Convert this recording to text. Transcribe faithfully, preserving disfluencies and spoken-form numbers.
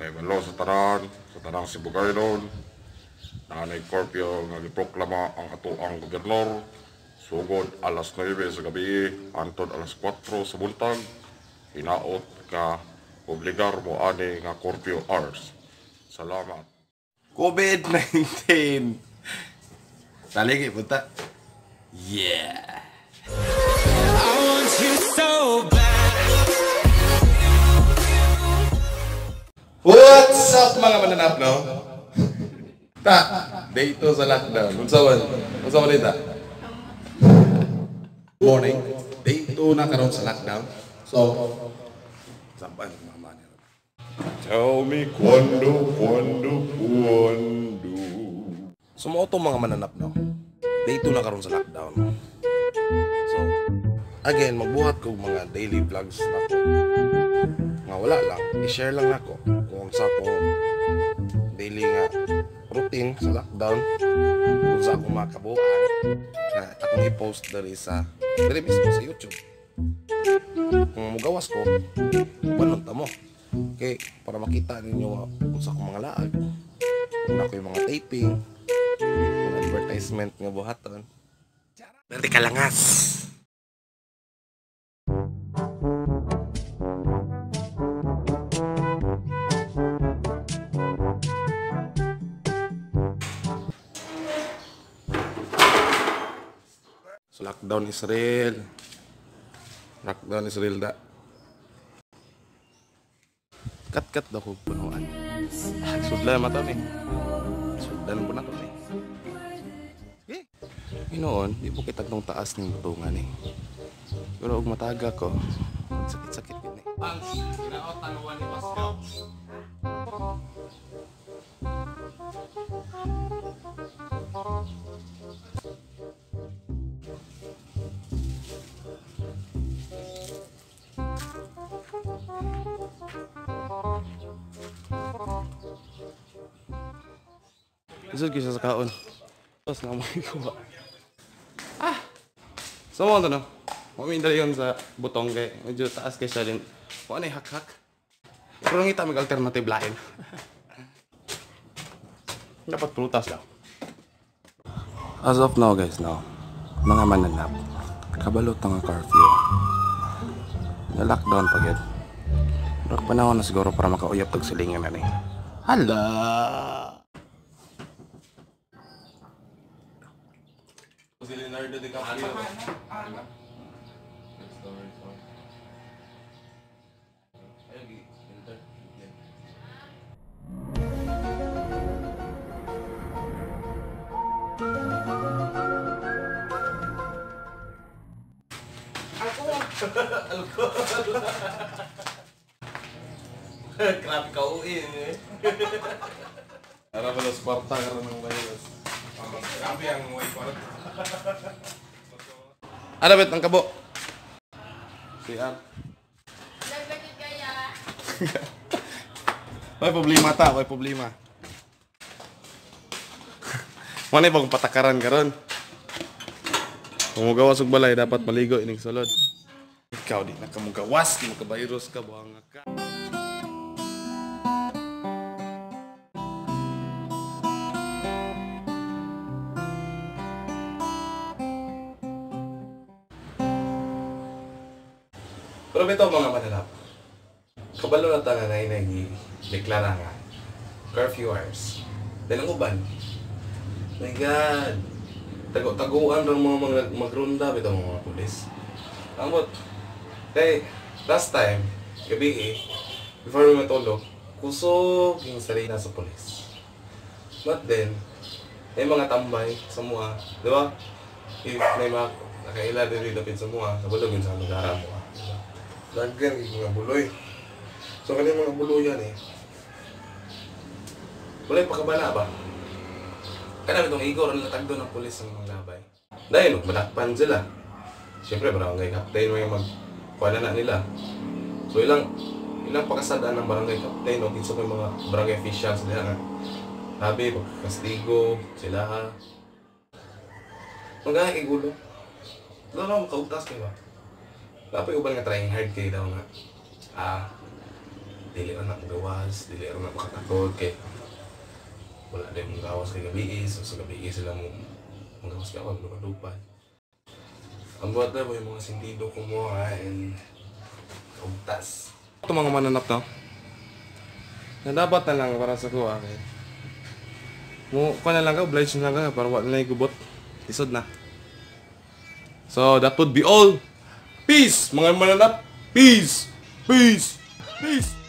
kay balo sa tanan sa tanang Cebu Garden na Corpio nga giproklama ang atoang gobernador sugod alas nueve sa gabi antod alas cuatro sa buntag hinaot ka obligar mo ani nga Corpio hours. Salamat. COVID nineteen. Taligi puta. Yeah. I want you so bad. What's up mga mananap no? Ta, dito sa lockdown. Unsawan? Unsawan dito? Morning. Dito na karon sa lockdown. So, sampan mama niya. Tell me kwando, kwando, kwando. Sumo to mga mananap no. Dito na karon sa lockdown. So, again, magbuhat ko mga daily vlogs nako. Nga wala lang, i-share lang nako kung sa ko daily nga routine sa lockdown. Kung sa akong makabuhay na akong i-post dali sa dali mismo sa YouTube. Kung magawas ko, banon ta mo. Okay, para makita ninyo kung sa akong mga laag, kung ako yung mga taping, kung advertisement nga buhatan. Dati kalangas! So, lockdown is real. Lockdown is real da. Kat-kat daw ko punuan. Sudlan mata ni. Sudlan po na to ni. Eh. Ginoon, di po kita nung taas ng butungan eh. Pero huwag mataga ko. Sakit-sakit yun eh. Pangs, ginaot tanuan ni Pascal. Isod ko siya sa kaon. Tapos na mga ikuha. Ah! So mga tanong, mamindal yun sa butong kay medyo taas kay siya din. Kung ano yung hak-hak? Pero nangita mag-alternative lain. Dapat prutas daw. As of now guys, no, mga mananap, kabalot ng curfew. Na-lockdown pa yun. Pero panahon na siguro para makauyap tagsilingan na ni. Hala! Si Leonardo DiCaprio. Grabe ka uin eh. Karena balas Sparta karena balas. Grabe ang way Sparta. Ada bet ang kabo. Siap. Dagbakit kaya. May problema ta, may problema. Manay bagong patakaran karon. Kung magawas og balay dapat maligo ining sulod. Ikaw di na kamugawas, di mo ka virus ka buhanga ka. Pero ito mga mananap, kabalo na tanga na nagdeklara nga curfew hours. Dahil ang uban, my God, tago-tagoan ng mga mag magrunda ito mga pulis. Amot, hey, last time, gabi eh, before we matulog, kusog yung sarina sa pulis. But then, may mga tambay sa mua, di ba? If may mga nakaila din rin sa mua, kabalo yun sa magara mo. Lagyan yung mga buloy. So kanil mga buloy yan eh. Buloy pakabala ba? Kanami itong igor ang natagdo ng pulis sa mga labay. Dahil magbalakpan sila. Siyempre barangay captain may magpala na nila. So ilang ilang pakasadaan ng barangay captain o kinsa ko yung mga barangay officials nila nga. Sabi, pagkastigo, sila ha. Magkaya kay gulo. Doon ako makautas kayo ba? Dapat uban nga trying hard kayo daw nga. Ah, Dili anak gawas, dili anak makatakot kay wala din mong gawas kay gabi is, so sa gabi is sila mong gawas ka wag lupa-lupa. Ang bata ba yung mga sindido kumuha and kaugtas. Ito mga mananap daw na dapat na lang para sa kuha kay mo ko na lang ka, obliged na lang ka para wala na gubot. Isod na. So that would be all. Peace mga mananap. Peace. Peace. Peace.